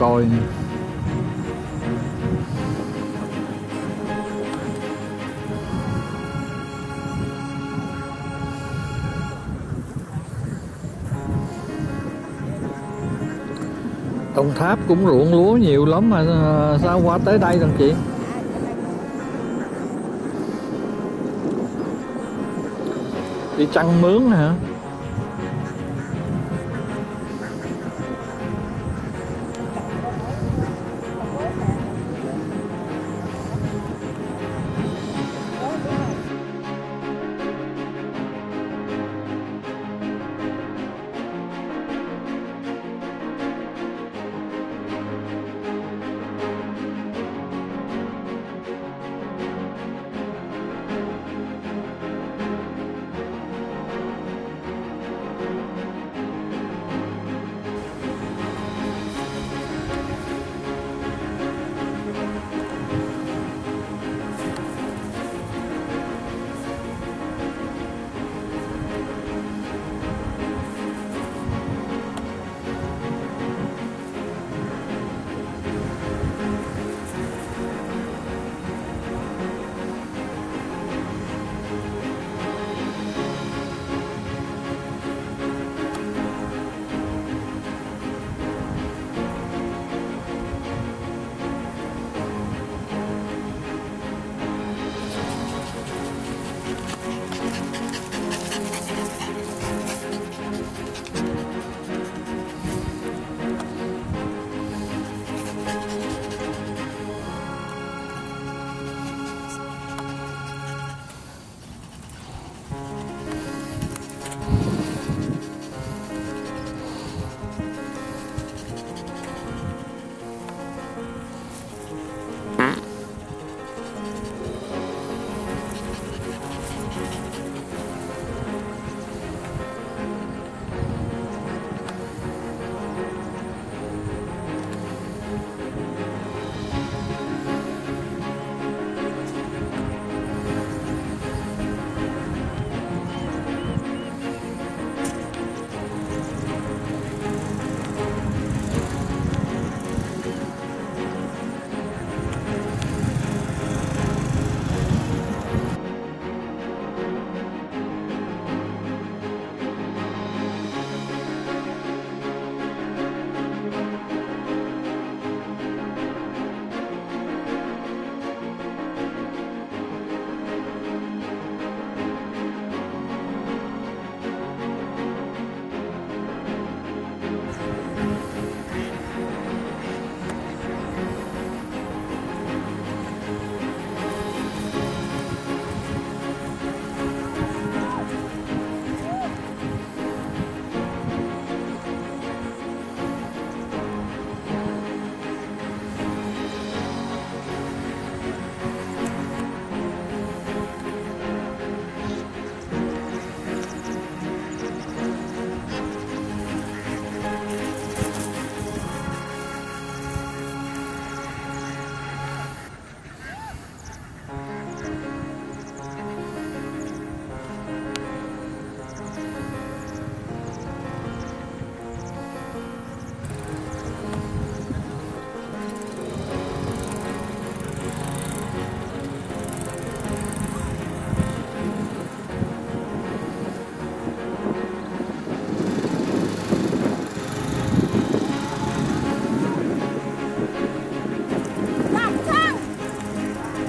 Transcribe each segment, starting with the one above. coi nha. Đồng Tháp cũng ruộng lúa nhiều lắm mà sao qua tới đây thằng chị? Đi chăn mướn hả?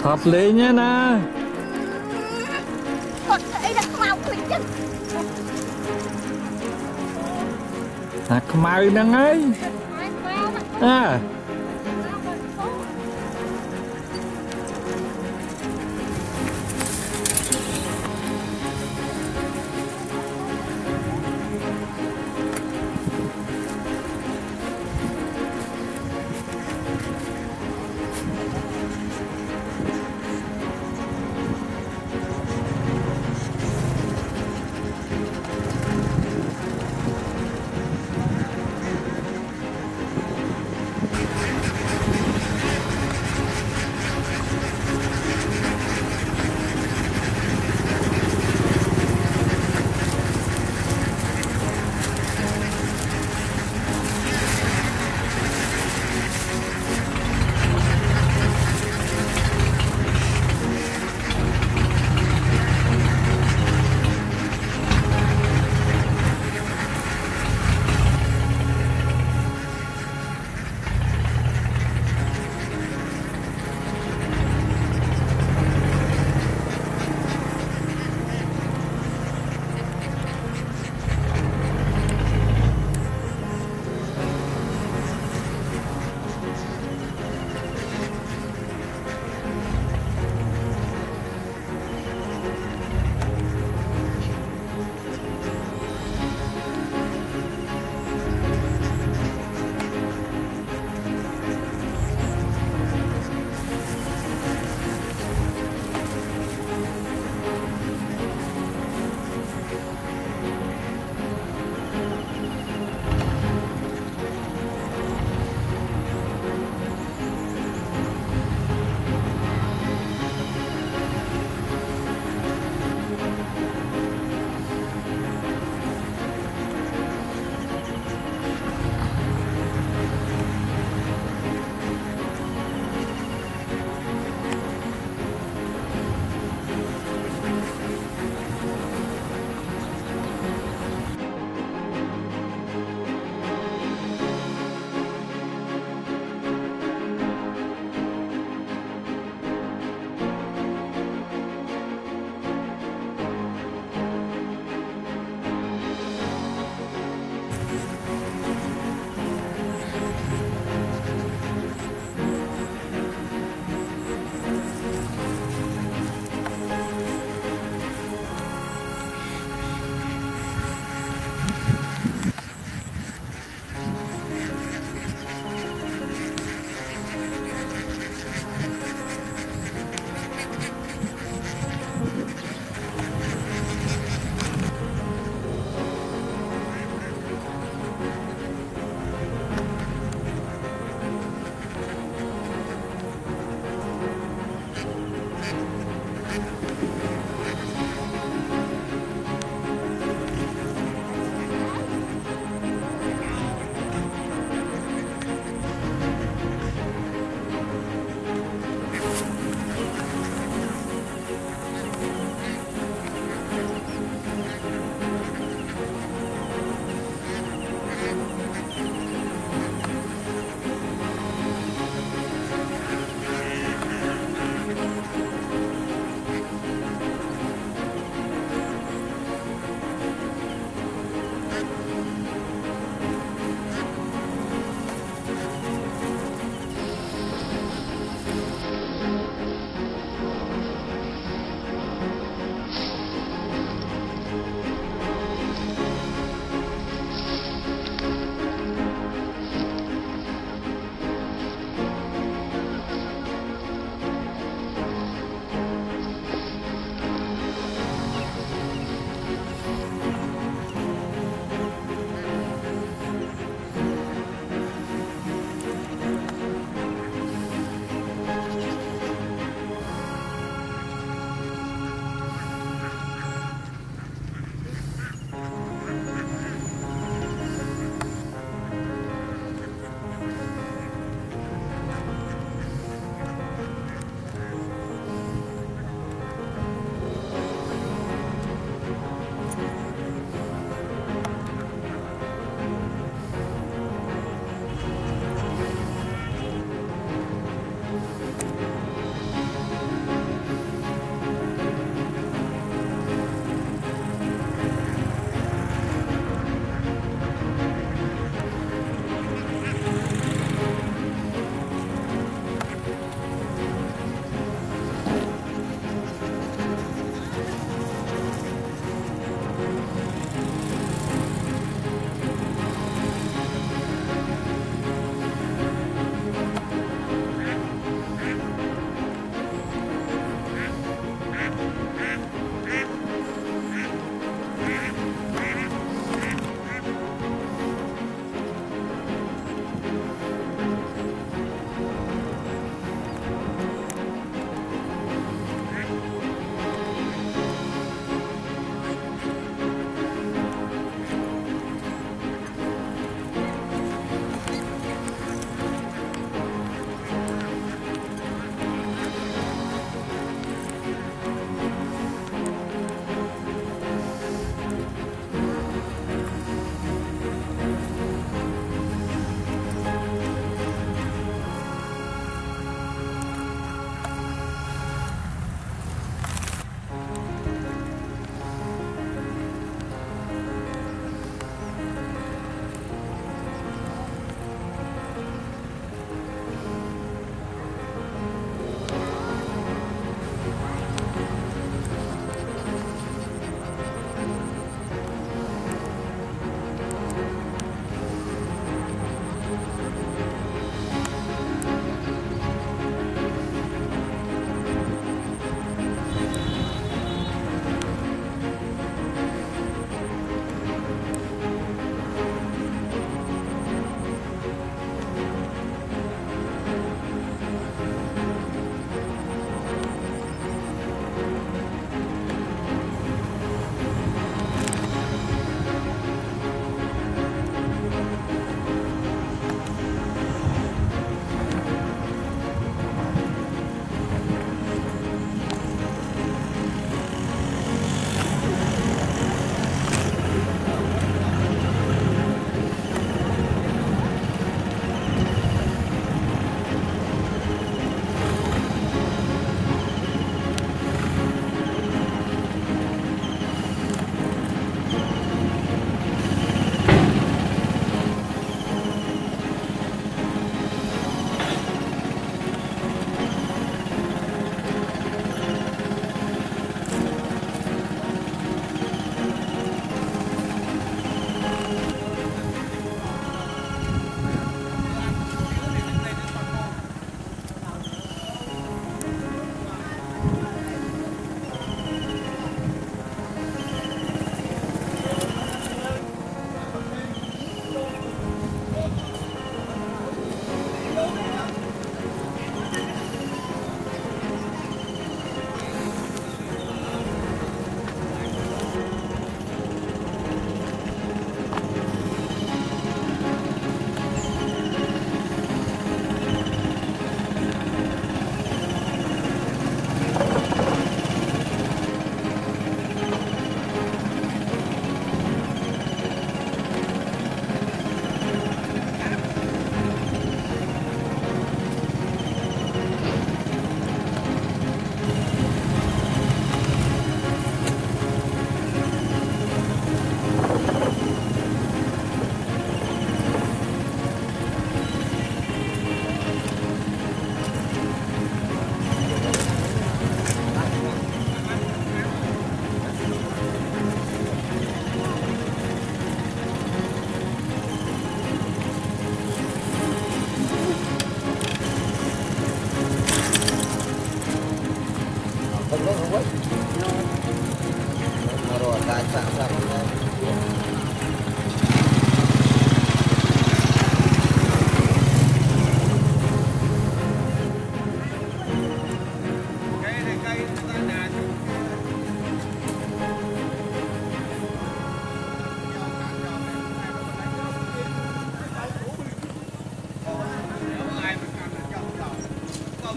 Hợp lý nhé na. Hạt mau đang ấy. À.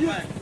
Yeah.